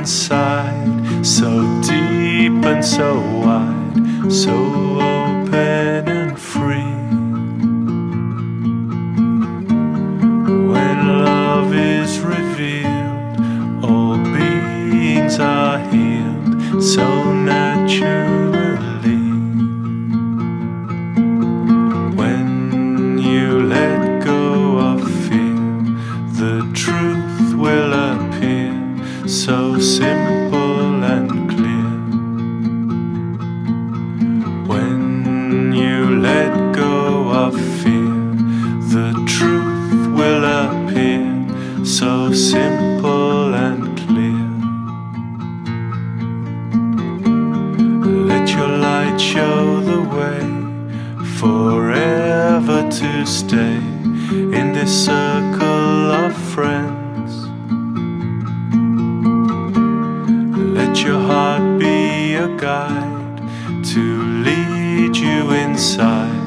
inside, so deep and so wide, so open and free. When love is revealed, all beings are healed, so naturally. When you let go of fear, the truth will appear, so simple and clear. When you let go of fear, the truth will appear, so simple and clear. Let your light show the way, forever to stay in this circle of friends. Let your heart be a guide to lead you inside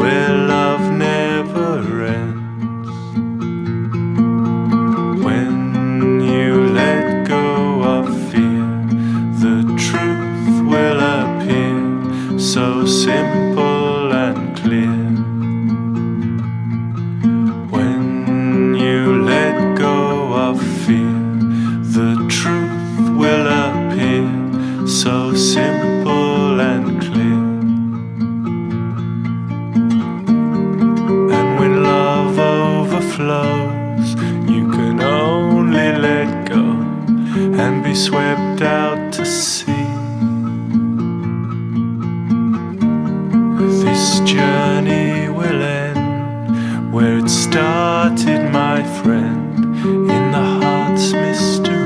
where love never ends. When you let go of fear, the truth will appear, so simple and clear. When you let go of fear, the truth will appear, so simple and clear. And when love overflows, you can only let go and be swept out to sea. This journey will end where it started, my friend, in the heart's mystery.